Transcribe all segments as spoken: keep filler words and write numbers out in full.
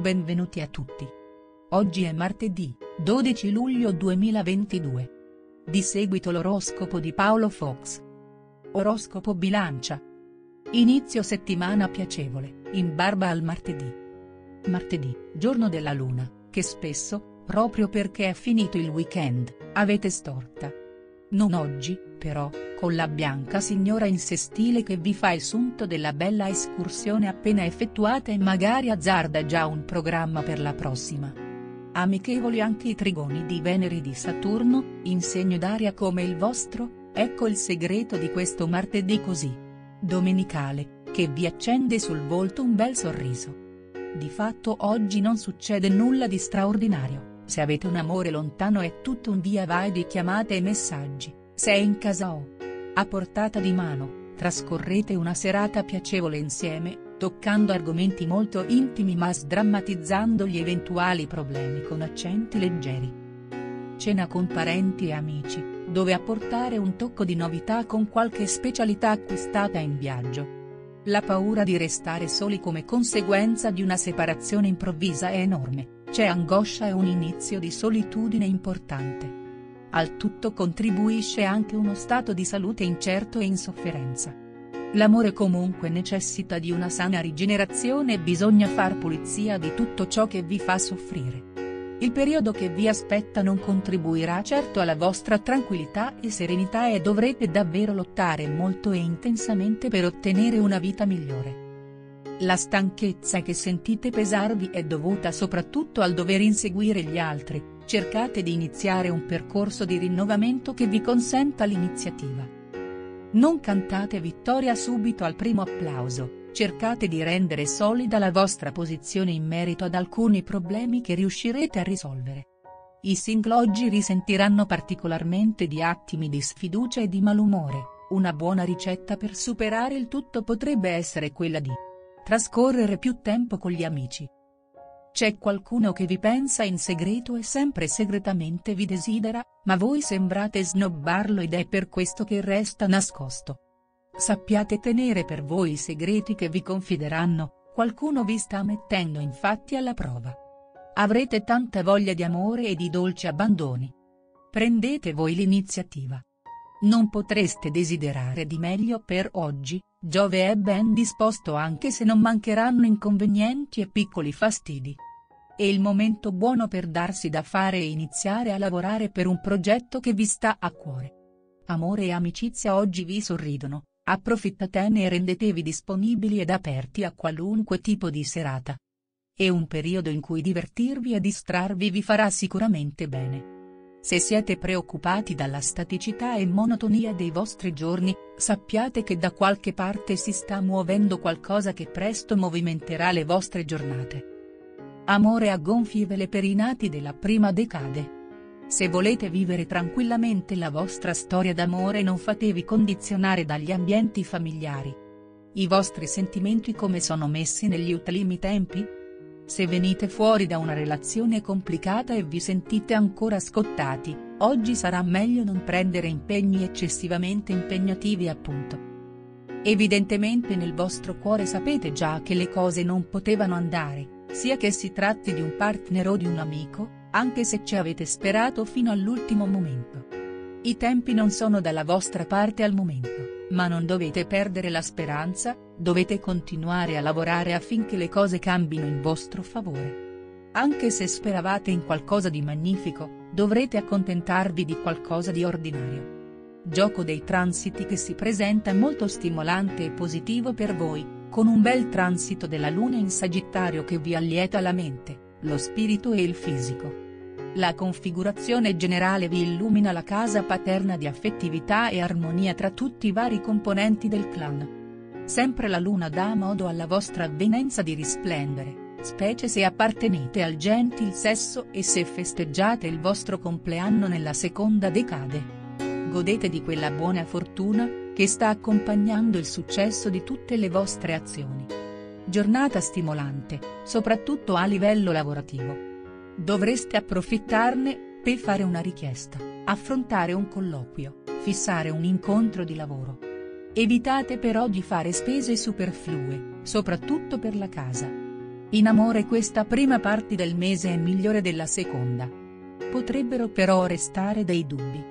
Benvenuti a tutti. Oggi è martedì, dodici luglio duemilaventidue. Di seguito l'oroscopo di Paolo Fox. Oroscopo Bilancia. Inizio settimana piacevole, in barba al martedì. Martedì, giorno della luna, che spesso, proprio perché è finito il weekend, avete storta. Non oggi, però, con la bianca signora in sestile che vi fa il sunto della bella escursione appena effettuata e magari azzarda già un programma per la prossima. Amichevoli anche i trigoni di Venere e di Saturno, in segno d'aria come il vostro, ecco il segreto di questo martedì così domenicale, che vi accende sul volto un bel sorriso. Di fatto oggi non succede nulla di straordinario. Se avete un amore lontano è tutto un via vai di chiamate e messaggi, se è in casa o a portata di mano, trascorrete una serata piacevole insieme, toccando argomenti molto intimi ma sdrammatizzando gli eventuali problemi con accenti leggeri. Cena con parenti e amici, dove apportare un tocco di novità con qualche specialità acquistata in viaggio. La paura di restare soli come conseguenza di una separazione improvvisa è enorme. C'è angoscia e un inizio di solitudine importante. Al tutto contribuisce anche uno stato di salute incerto e in sofferenza. L'amore comunque necessita di una sana rigenerazione e bisogna far pulizia di tutto ciò che vi fa soffrire. Il periodo che vi aspetta non contribuirà certo alla vostra tranquillità e serenità e dovrete davvero lottare molto e intensamente per ottenere una vita migliore. La stanchezza che sentite pesarvi è dovuta soprattutto al dover inseguire gli altri, cercate di iniziare un percorso di rinnovamento che vi consenta l'iniziativa. Non cantate vittoria subito al primo applauso, cercate di rendere solida la vostra posizione in merito ad alcuni problemi che riuscirete a risolvere. I single oggi risentiranno particolarmente di attimi di sfiducia e di malumore, una buona ricetta per superare il tutto potrebbe essere quella di trascorrere più tempo con gli amici. C'è qualcuno che vi pensa in segreto e sempre segretamente vi desidera, ma voi sembrate snobbarlo ed è per questo che resta nascosto. Sappiate tenere per voi i segreti che vi confideranno, qualcuno vi sta mettendo infatti alla prova. Avrete tanta voglia di amore e di dolci abbandoni. Prendete voi l'iniziativa. Non potreste desiderare di meglio per oggi, Giove è ben disposto anche se non mancheranno inconvenienti e piccoli fastidi. È il momento buono per darsi da fare e iniziare a lavorare per un progetto che vi sta a cuore. Amore e amicizia oggi vi sorridono, approfittatene e rendetevi disponibili ed aperti a qualunque tipo di serata. È un periodo in cui divertirvi e distrarvi vi farà sicuramente bene. Se siete preoccupati dalla staticità e monotonia dei vostri giorni, sappiate che da qualche parte si sta muovendo qualcosa che presto movimenterà le vostre giornate. Amore a gonfie vele per i nati della prima decade. Se volete vivere tranquillamente la vostra storia d'amore non fatevi condizionare dagli ambienti familiari. I vostri sentimenti come sono messi negli ultimi tempi? Se venite fuori da una relazione complicata e vi sentite ancora scottati, oggi sarà meglio non prendere impegni eccessivamente impegnativi appunto. Evidentemente nel vostro cuore sapete già che le cose non potevano andare, sia che si tratti di un partner o di un amico, anche se ci avete sperato fino all'ultimo momento. I tempi non sono dalla vostra parte al momento. Ma non dovete perdere la speranza, dovete continuare a lavorare affinché le cose cambino in vostro favore. Anche se speravate in qualcosa di magnifico, dovrete accontentarvi di qualcosa di ordinario. Gioco dei transiti che si presenta molto stimolante e positivo per voi, con un bel transito della Luna in Sagittario che vi allieta la mente, lo spirito e il fisico. La configurazione generale vi illumina la casa paterna di affettività e armonia tra tutti i vari componenti del clan. Sempre la luna dà modo alla vostra avvenenza di risplendere, specie se appartenete al gentil sesso e se festeggiate il vostro compleanno nella seconda decade. Godete di quella buona fortuna, che sta accompagnando il successo di tutte le vostre azioni. Giornata stimolante, soprattutto a livello lavorativo. Dovreste approfittarne, per fare una richiesta, affrontare un colloquio, fissare un incontro di lavoro. Evitate però di fare spese superflue, soprattutto per la casa. In amore questa prima parte del mese è migliore della seconda. Potrebbero però restare dei dubbi.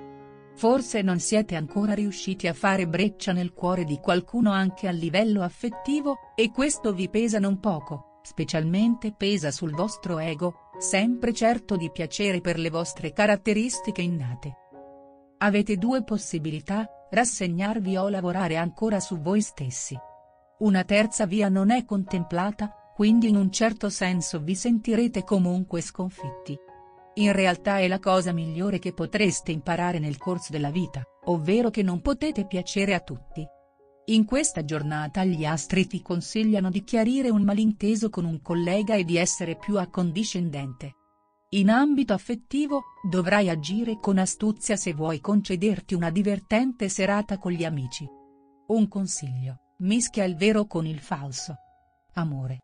Forse non siete ancora riusciti a fare breccia nel cuore di qualcuno anche a livello affettivo, e questo vi pesa non poco, specialmente pesa sul vostro ego, sempre certo di piacere per le vostre caratteristiche innate. Avete due possibilità: rassegnarvi o lavorare ancora su voi stessi. Una terza via non è contemplata, quindi in un certo senso vi sentirete comunque sconfitti. In realtà è la cosa migliore che potreste imparare nel corso della vita, ovvero che non potete piacere a tutti. In questa giornata gli astri ti consigliano di chiarire un malinteso con un collega e di essere più accondiscendente. In ambito affettivo, dovrai agire con astuzia se vuoi concederti una divertente serata con gli amici. Un consiglio: mischia il vero con il falso. Amore.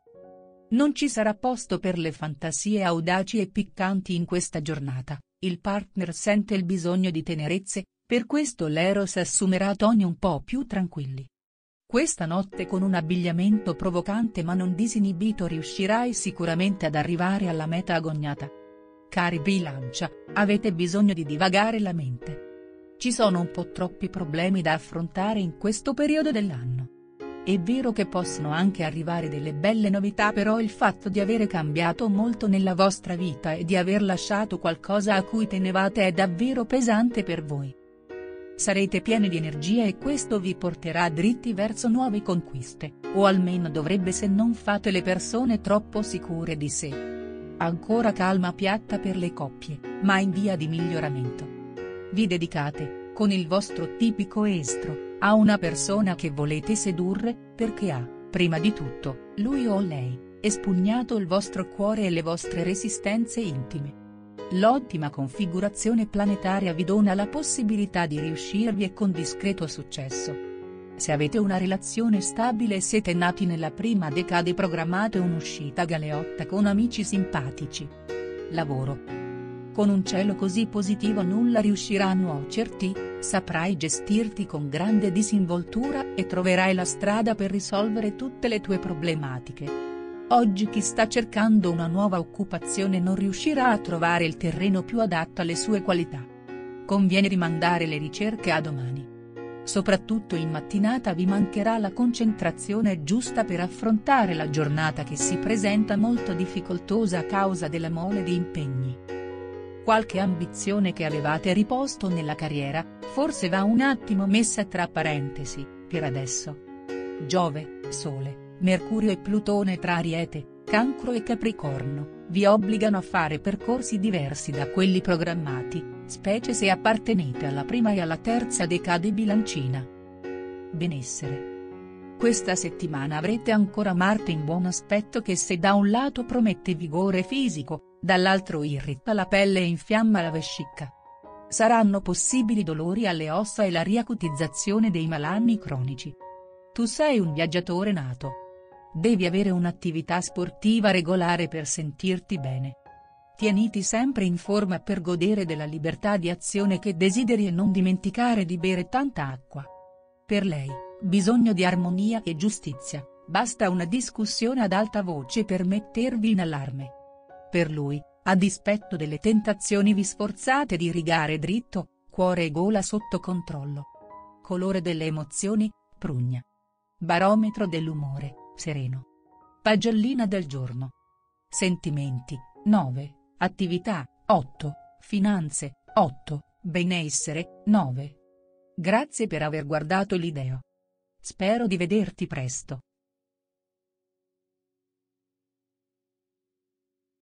Non ci sarà posto per le fantasie audaci e piccanti in questa giornata, il partner sente il bisogno di tenerezze, per questo l'eros assumerà toni un po' più tranquilli. Questa notte con un abbigliamento provocante ma non disinibito riuscirai sicuramente ad arrivare alla meta agognata. Cari Bilancia, avete bisogno di divagare la mente. Ci sono un po' troppi problemi da affrontare in questo periodo dell'anno. È vero che possono anche arrivare delle belle novità, però il fatto di avere cambiato molto nella vostra vita e di aver lasciato qualcosa a cui tenevate è davvero pesante per voi. Sarete pieni di energia e questo vi porterà dritti verso nuove conquiste, o almeno dovrebbe se non fate le persone troppo sicure di sé. Ancora calma piatta per le coppie, ma in via di miglioramento. Vi dedicate, con il vostro tipico estro, a una persona che volete sedurre, perché ha, prima di tutto, lui o lei, espugnato il vostro cuore e le vostre resistenze intime. L'ottima configurazione planetaria vi dona la possibilità di riuscirvi e con discreto successo. Se avete una relazione stabile e siete nati nella prima decade, programmate un'uscita galeotta con amici simpatici. Lavoro. Con un cielo così positivo nulla riuscirà a nuocerti, saprai gestirti con grande disinvoltura e troverai la strada per risolvere tutte le tue problematiche. Oggi chi sta cercando una nuova occupazione non riuscirà a trovare il terreno più adatto alle sue qualità. Conviene rimandare le ricerche a domani. Soprattutto in mattinata vi mancherà la concentrazione giusta per affrontare la giornata che si presenta molto difficoltosa a causa della mole di impegni. Qualche ambizione che avevate riposto nella carriera, forse va un attimo messa tra parentesi, per adesso. Giove, Sole, Mercurio e Plutone tra Ariete, Cancro e Capricorno, vi obbligano a fare percorsi diversi da quelli programmati, specie se appartenete alla prima e alla terza decade bilancina. Benessere. Questa settimana avrete ancora Marte in buon aspetto che, se da un lato promette vigore fisico, dall'altro irrita la pelle e infiamma la vescica. Saranno possibili dolori alle ossa e la riacutizzazione dei malanni cronici. Tu sei un viaggiatore nato. Devi avere un'attività sportiva regolare per sentirti bene. Tieniti sempre in forma per godere della libertà di azione che desideri e non dimenticare di bere tanta acqua. Per lei, bisogno di armonia e giustizia, basta una discussione ad alta voce per mettervi in allarme. Per lui, a dispetto delle tentazioni vi sforzate di rigare dritto, cuore e gola sotto controllo. Colore delle emozioni, prugna. Barometro dell'umore, sereno. Pagellina del giorno. Sentimenti, nove, attività, otto, finanze, otto, benessere, nove. Grazie per aver guardato l'ideo. Spero di vederti presto.